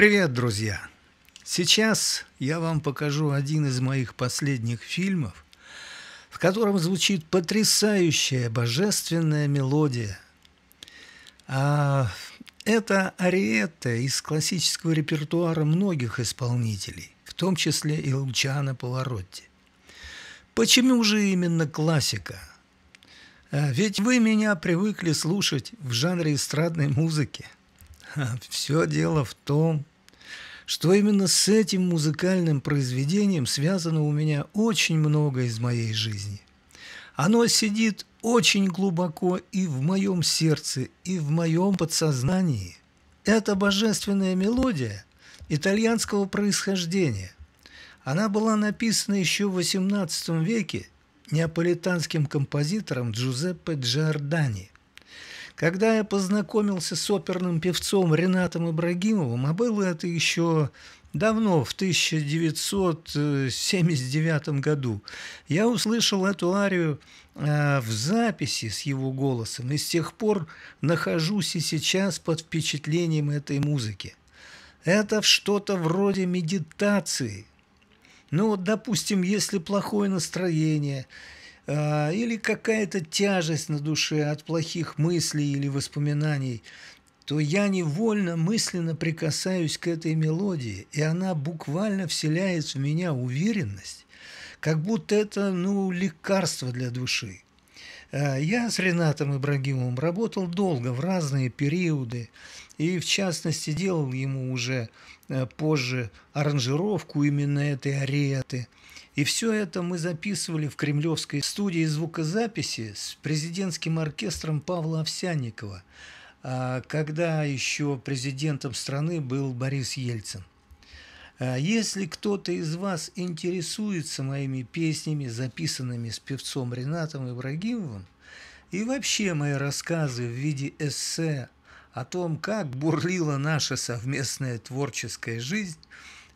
Привет, друзья! Сейчас я вам покажу один из моих последних фильмов, в котором звучит потрясающая божественная мелодия. Это ариетта из классического репертуара многих исполнителей, в том числе и Лучано Паваротти. Почему же именно классика? Ведь вы меня привыкли слушать в жанре эстрадной музыки. Все дело в том, что именно с этим музыкальным произведением связано у меня очень много из моей жизни. Оно сидит очень глубоко и в моем сердце, и в моем подсознании. Это божественная мелодия итальянского происхождения. Она была написана еще в XVIII веке неаполитанским композитором Джузеппе Джордани. Когда я познакомился с оперным певцом Ренатом Ибрагимовым, а было это еще давно, в 1979 году, я услышал эту арию в записи с его голосом и с тех пор нахожусь и сейчас под впечатлением этой музыки. Это что-то вроде медитации. Ну вот, допустим, если плохое настроение или какая-то тяжесть на душе от плохих мыслей или воспоминаний, то я невольно мысленно прикасаюсь к этой мелодии, и она буквально вселяет в меня уверенность, как будто это, лекарство для души. Я с Ренатом Ибрагимовым работал долго, в разные периоды, и, в частности, делал ему уже позже аранжировку именно этой ариеты. И все это мы записывали в Кремлевской студии звукозаписи с президентским оркестром Павла Овсянникова, когда еще президентом страны был Борис Ельцин. Если кто-то из вас интересуется моими песнями, записанными с певцом Ренатом Ибрагимовым, и вообще мои рассказы в виде эссе о том, как бурлила наша совместная творческая жизнь,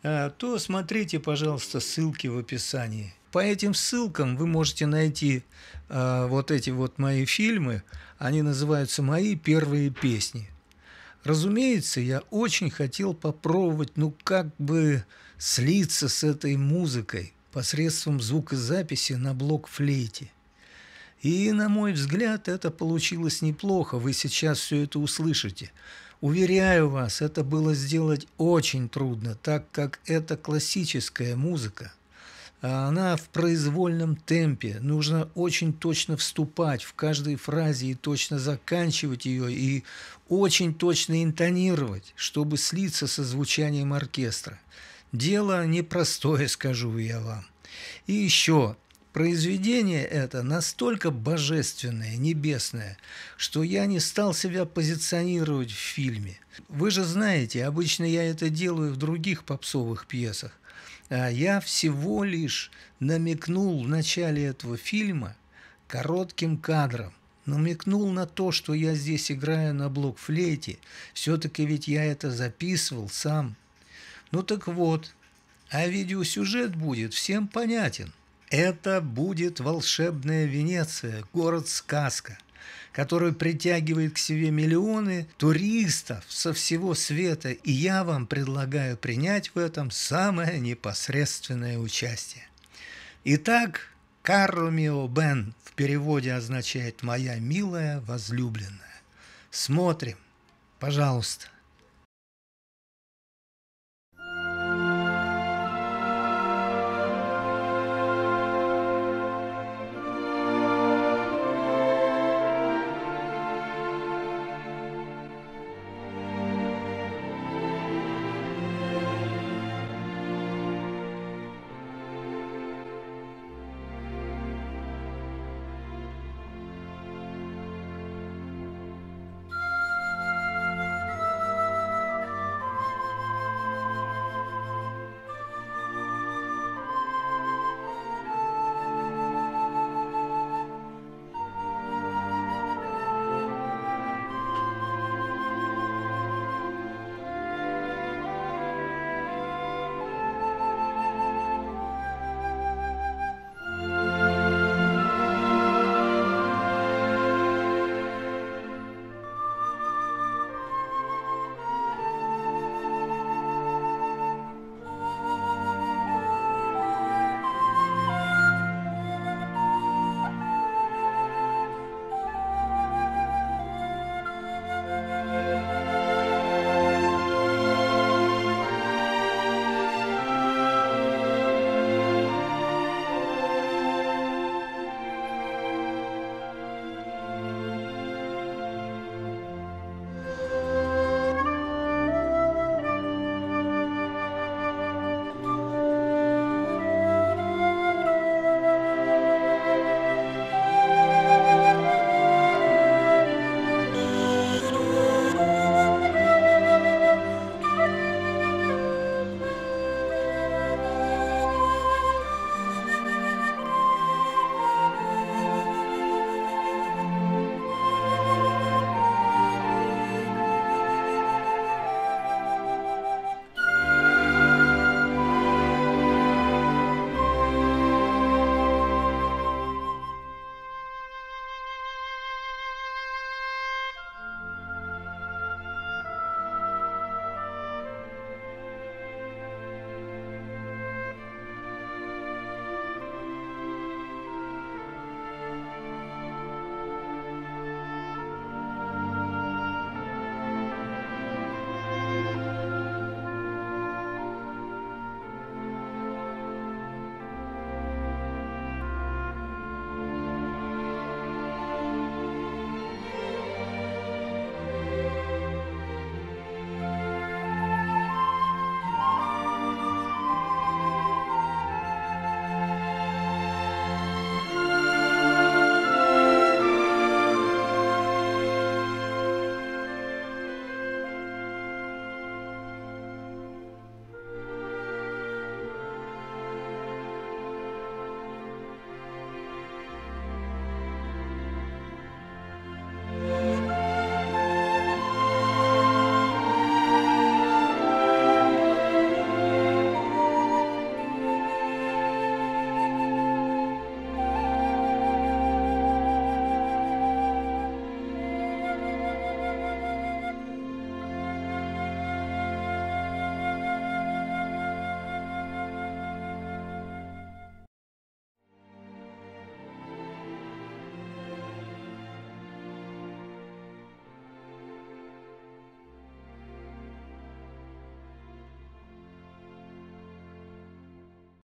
то смотрите, пожалуйста, ссылки в описании. По этим ссылкам вы можете найти вот эти вот мои фильмы. Они называются «Мои первые песни». Разумеется, я очень хотел попробовать, как бы слиться с этой музыкой посредством звукозаписи на блок-флейте. И, на мой взгляд, это получилось неплохо. Вы сейчас все это услышите. Уверяю вас, это было сделать очень трудно, так как это классическая музыка. Она в произвольном темпе, нужно очень точно вступать в каждой фразе и точно заканчивать ее, и очень точно интонировать, чтобы слиться со звучанием оркестра. Дело непростое, скажу я вам. И еще, произведение это настолько божественное, небесное, что я не стал себя позиционировать в фильме. Вы же знаете, обычно я это делаю в других попсовых пьесах. Я всего лишь намекнул в начале этого фильма коротким кадром, намекнул на то, что я здесь играю на блок-флейте. Все-таки ведь я это записывал сам. Так вот, а видеосюжет будет всем понятен. Это будет волшебная Венеция, город-сказка, который притягивает к себе миллионы туристов со всего света, и я вам предлагаю принять в этом самое непосредственное участие. Итак, «Карумио Бен» в переводе означает «моя милая возлюбленная». Смотрим, пожалуйста.